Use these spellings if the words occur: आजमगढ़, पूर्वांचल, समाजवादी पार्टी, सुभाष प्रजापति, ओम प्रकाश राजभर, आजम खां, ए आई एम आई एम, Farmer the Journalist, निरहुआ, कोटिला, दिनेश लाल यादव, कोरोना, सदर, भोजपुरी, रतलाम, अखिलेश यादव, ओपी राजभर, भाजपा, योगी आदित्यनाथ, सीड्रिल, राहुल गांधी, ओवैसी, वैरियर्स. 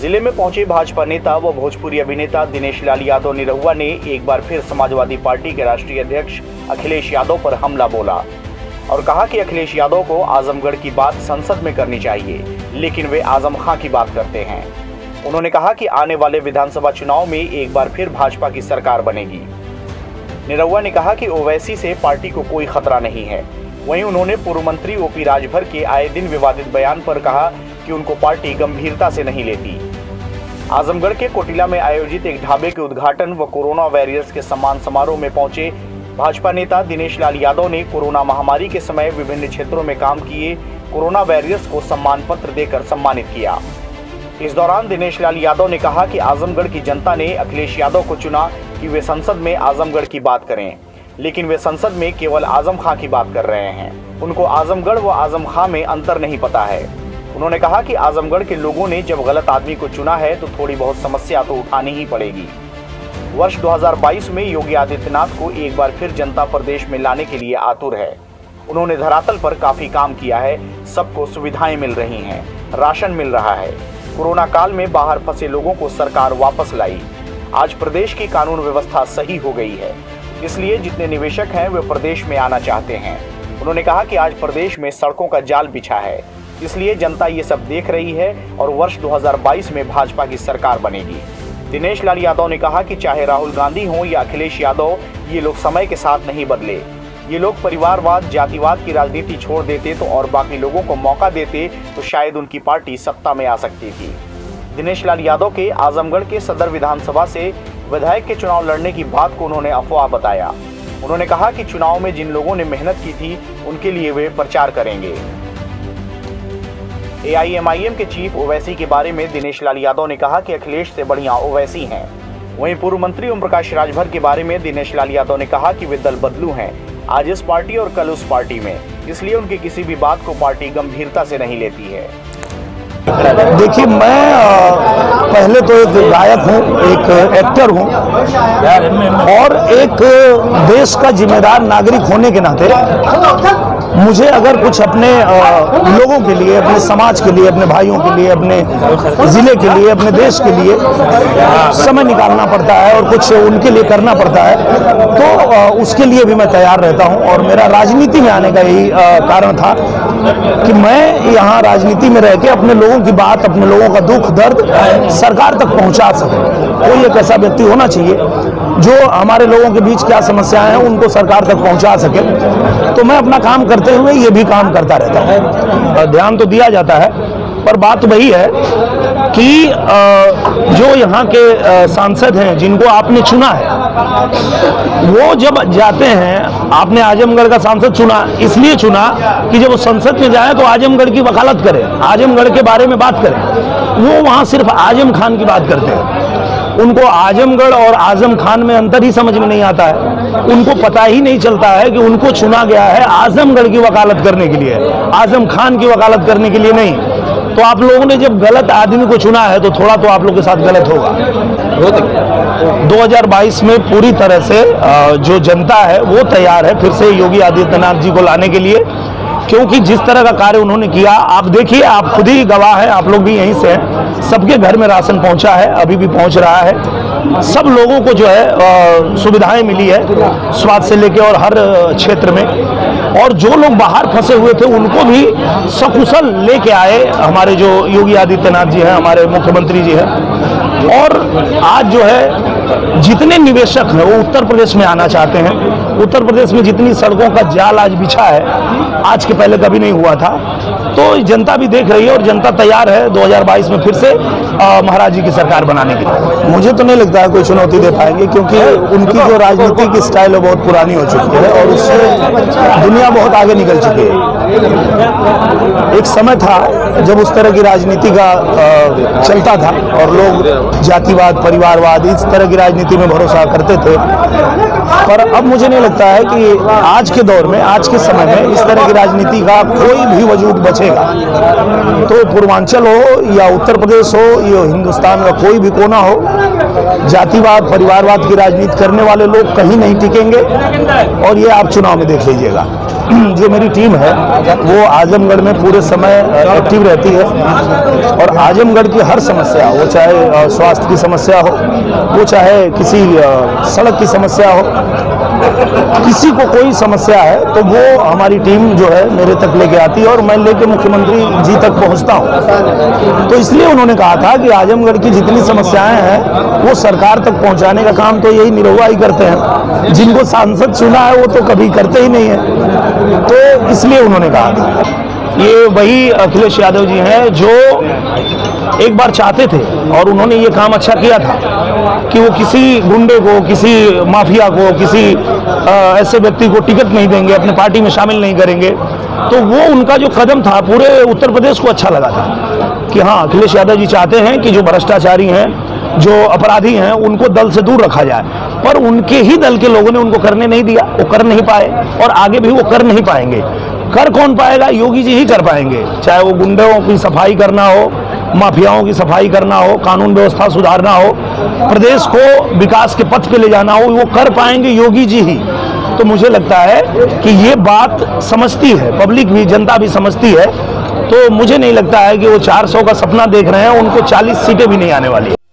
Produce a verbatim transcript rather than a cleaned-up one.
जिले में पहुंचे भाजपा नेता व भोजपुरी अभिनेता दिनेश लाल यादव निरहुआ ने एक बार फिर समाजवादी पार्टी के राष्ट्रीय अध्यक्ष अखिलेश यादव पर हमला बोला और कहा कि अखिलेश यादव को आजमगढ़ की बात संसद में करनी चाहिए, लेकिन वे आजम खां की बात करते हैं। उन्होंने कहा कि आने वाले विधानसभा चुनाव में एक बार फिर भाजपा की सरकार बनेगी। निरहुआ ने कहा कि ओवैसी से पार्टी को कोई खतरा नहीं है। वहीं उन्होंने पूर्व मंत्री ओपी राजभर के आए दिन विवादित बयान पर कहा कि उनको पार्टी गंभीरता से नहीं लेती। आजमगढ़ के कोटिला में आयोजित एक ढाबे के उद्घाटन व कोरोना वॉरियर्स के सम्मान समारोह में पहुंचे भाजपा नेता दिनेश लाल यादव ने कोरोना महामारी के समय विभिन्न क्षेत्रों में काम किए कोरोना वॉरियर्स को सम्मान पत्र देकर सम्मानित किया। इस दौरान दिनेश लाल यादव ने कहा कि आजमगढ़ की जनता ने अखिलेश यादव को चुना कि वे संसद में आजमगढ़ की बात करें, लेकिन वे संसद में केवल आजम खां की बात कर रहे हैं। उनको आजमगढ़ व आजम खां में अंतर नहीं पता है। उन्होंने कहा कि आजमगढ़ के लोगों ने जब गलत आदमी को चुना है तो थोड़ी बहुत समस्या तो उठानी ही पड़ेगी। वर्ष दो हज़ार बाईस में योगी आदित्यनाथ को एक बार फिर जनता प्रदेश में लाने के लिए आतुर है। उन्होंने धरातल पर काफी काम किया है, सबको सुविधाएं मिल रही हैं, राशन मिल रहा है। कोरोना काल में बाहर फंसे लोगों को सरकार वापस लाई। आज प्रदेश की कानून व्यवस्था सही हो गई है, इसलिए जितने निवेशक हैं वे प्रदेश में आना चाहते हैं। उन्होंने कहा कि आज प्रदेश में सड़कों का जाल बिछा है, इसलिए जनता ये सब देख रही है और वर्ष दो हज़ार बाईस में भाजपा की सरकार बनेगी। दिनेश लाल यादव ने कहा कि चाहे राहुल गांधी हों या अखिलेश यादव, ये लोग समय के साथ नहीं बदले। ये लोग परिवारवाद, जातिवाद की राजनीति छोड़ देते तो और बाकी लोगों को मौका देते तो शायद उनकी पार्टी सत्ता में आ सकती थी। दिनेश लाल यादव के आजमगढ़ के सदर विधानसभा से विधायक के चुनाव लड़ने की बात को उन्होंने अफवाह बताया। उन्होंने कहा कि चुनाव में जिन लोगों ने मेहनत की थी उनके लिए वे प्रचार करेंगे। ए आई एम आई एम के चीफ ओवैसी के बारे में दिनेश लाल यादव ने कहा कि अखिलेश से बढ़िया ओवैसी हैं। वहीं पूर्व मंत्री ओम प्रकाश राजभर के बारे में दिनेश लाल यादव ने कहा कि वे दल बदलू हैं, आज इस पार्टी और कल उस पार्टी में, इसलिए उनकी किसी भी बात को पार्टी गंभीरता से नहीं लेती है। देखिए, मैं पहले तो एक गायक हूँ, एक एक्टर हूँ और एक देश का जिम्मेदार नागरिक होने के नाते मुझे अगर कुछ अपने लोगों के लिए, अपने समाज के लिए, अपने भाइयों के लिए, अपने ज़िले के लिए, अपने देश के लिए समय निकालना पड़ता है और कुछ उनके लिए करना पड़ता है, तो उसके लिए भी मैं तैयार रहता हूँ। और मेरा राजनीति में आने का यही कारण था कि मैं यहाँ राजनीति में रह के अपने लोगों की बात, अपने लोगों का दुख दर्द सरकार तक पहुँचा सकूँ। कोई एक ऐसा व्यक्ति होना चाहिए जो हमारे लोगों के बीच क्या समस्याएं हैं उनको सरकार तक पहुंचा सके। तो मैं अपना काम करते हुए ये भी काम करता रहता है। ध्यान तो दिया जाता है, पर बात वही है कि जो यहाँ के सांसद हैं जिनको आपने चुना है, वो जब जाते हैं, आपने आजमगढ़ का सांसद चुना इसलिए चुना कि जब वो संसद में जाए तो आजमगढ़ की वकालत करें, आजमगढ़ के बारे में बात करें। वो वहाँ सिर्फ आजम खान की बात करते हैं। उनको आजमगढ़ और आजम खान में अंतर ही समझ में नहीं आता है। उनको पता ही नहीं चलता है कि उनको चुना गया है आजमगढ़ की वकालत करने के लिए, आजम खान की वकालत करने के लिए नहीं। तो आप लोगों ने जब गलत आदमी को चुना है तो थोड़ा तो आप लोगों के साथ गलत होगा। दो हज़ार बाईस में पूरी तरह से जो जनता है वो तैयार है फिर से योगी आदित्यनाथ जी को लाने के लिए, क्योंकि जिस तरह का कार्य उन्होंने किया, आप देखिए, आप खुद ही गवाह हैं, आप लोग भी यहीं से हैं। सबके घर में राशन पहुंचा है, अभी भी पहुंच रहा है। सब लोगों को जो है सुविधाएं मिली है, स्वास्थ्य से लेके और हर क्षेत्र में। और जो लोग बाहर फंसे हुए थे उनको भी सकुशल लेके आए हमारे जो योगी आदित्यनाथ जी हैं, हमारे मुख्यमंत्री जी हैं। और आज जो है जितने निवेशक हैं वो उत्तर प्रदेश में आना चाहते हैं। उत्तर प्रदेश में जितनी सड़कों का जाल आज बिछा है, आज के पहले कभी नहीं हुआ था। तो जनता भी देख रही है और जनता तैयार है दो हज़ार बाईस में फिर से महाराज जी की सरकार बनाने के लिए। मुझे तो नहीं लगता है कोई चुनौती दे पाएंगे, क्योंकि उनकी जो राजनीति की स्टाइल है बहुत पुरानी हो चुकी है और उससे दुनिया बहुत आगे निकल चुकी है। एक समय था जब उस तरह की राजनीति का चलता था और लोग जातिवाद, परिवारवाद, इस तरह की राजनीति में भरोसा करते थे, पर अब मुझे नहीं लगता है कि आज के दौर में, आज के समय में इस तरह की राजनीति का कोई भी वजूद बचेगा। तो पूर्वांचल हो या उत्तर प्रदेश हो या हिंदुस्तान का कोई भी कोना हो, जातिवाद, परिवारवाद की राजनीति करने वाले लोग कहीं नहीं टिकेंगे और ये आप चुनाव में देख लीजिएगा। जो मेरी टीम है वो आजमगढ़ में पूरे समय एक्टिव रहती है और आजमगढ़ की हर समस्या, वो चाहे स्वास्थ्य की समस्या हो, वो चाहे किसी सड़क की समस्या हो, किसी को कोई समस्या है तो वो हमारी टीम जो है मेरे तक लेके आती है और मैं लेके मुख्यमंत्री जी तक पहुंचता हूं। तो इसलिए उन्होंने कहा था कि आजमगढ़ की जितनी समस्याएं हैं वो सरकार तक पहुंचाने का काम तो यही निरहुआ ही करते हैं, जिनको सांसद चुना है वो तो कभी करते ही नहीं है, तो इसलिए उन्होंने कहा था। ये वही अखिलेश यादव जी हैं जो एक बार चाहते थे और उन्होंने ये काम अच्छा किया था कि वो किसी गुंडे को, किसी माफिया को, किसी आ, ऐसे व्यक्ति को टिकट नहीं देंगे, अपने पार्टी में शामिल नहीं करेंगे। तो वो उनका जो कदम था पूरे उत्तर प्रदेश को अच्छा लगा था कि हाँ, अखिलेश यादव जी चाहते हैं कि जो भ्रष्टाचारी हैं, जो अपराधी हैं, उनको दल से दूर रखा जाए, पर उनके ही दल के लोगों ने उनको करने नहीं दिया, वो कर नहीं पाए और आगे भी वो कर नहीं पाएंगे। कर कौन पाएगा? योगी जी ही कर पाएंगे, चाहे वो गुंडों की सफाई करना हो, माफियाओं की सफाई करना हो, कानून व्यवस्था सुधारना हो, प्रदेश को विकास के पथ पे ले जाना हो, वो कर पाएंगे योगी जी ही। तो मुझे लगता है कि ये बात समझती है पब्लिक भी, जनता भी समझती है। तो मुझे नहीं लगता है कि वो चार सौ का सपना देख रहे हैं, उनको चालीस सीटें भी नहीं आने वाली है।